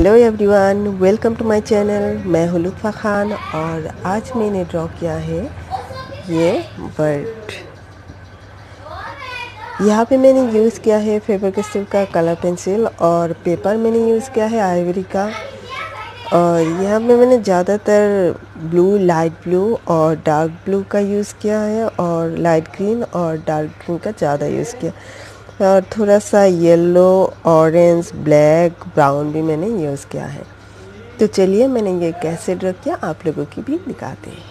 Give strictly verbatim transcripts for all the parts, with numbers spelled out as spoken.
Hello everyone, welcome to my channel. मैं हुलूफा खान और आज मैंने ड्रॉ किया है ये बर्ड। यहाँ पे मैंने यूज़ किया है फेब्रिक्सिव का कलर पेंसिल और पेपर मैंने यूज़ किया है आइवरी का। और यहाँ पे मैंने ज़्यादातर ब्लू, लाइट ब्लू और डार्क ब्लू का यूज़ किया है और लाइट ग्रीन और डार्क ग्रीन का ज़्यादा यूज़ किया और थोड़ा सा येलो, ऑरेंज, ब्लैक, ब्राउन भी मैंने यूज़ किया है। तो चलिए मैंने ये कैसे ड्रॉ किया आप लोगों की भी दिखाते हैं।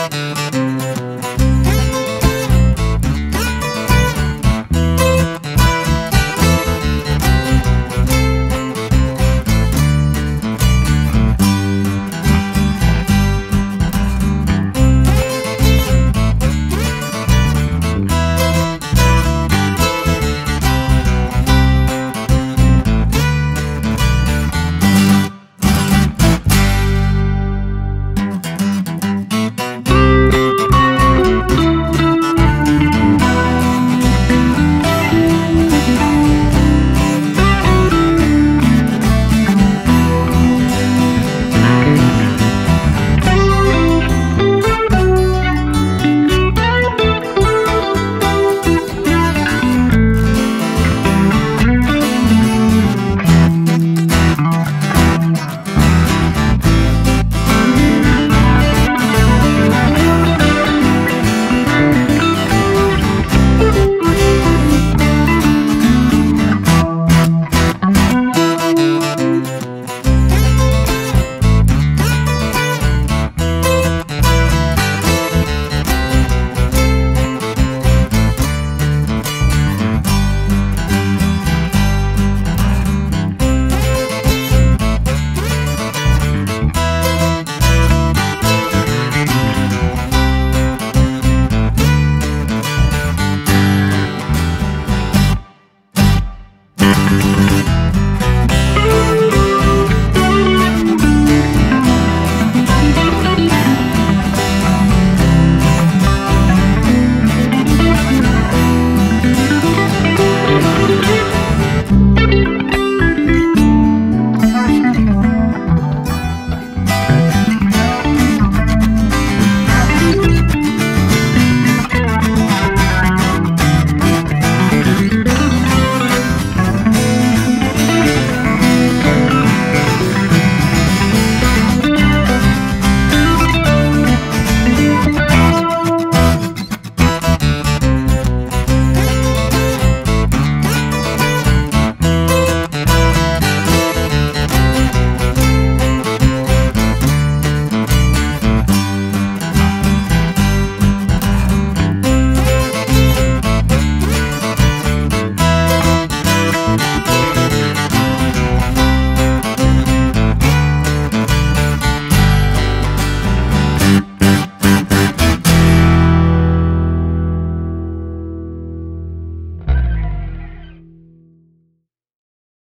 We'll be right back.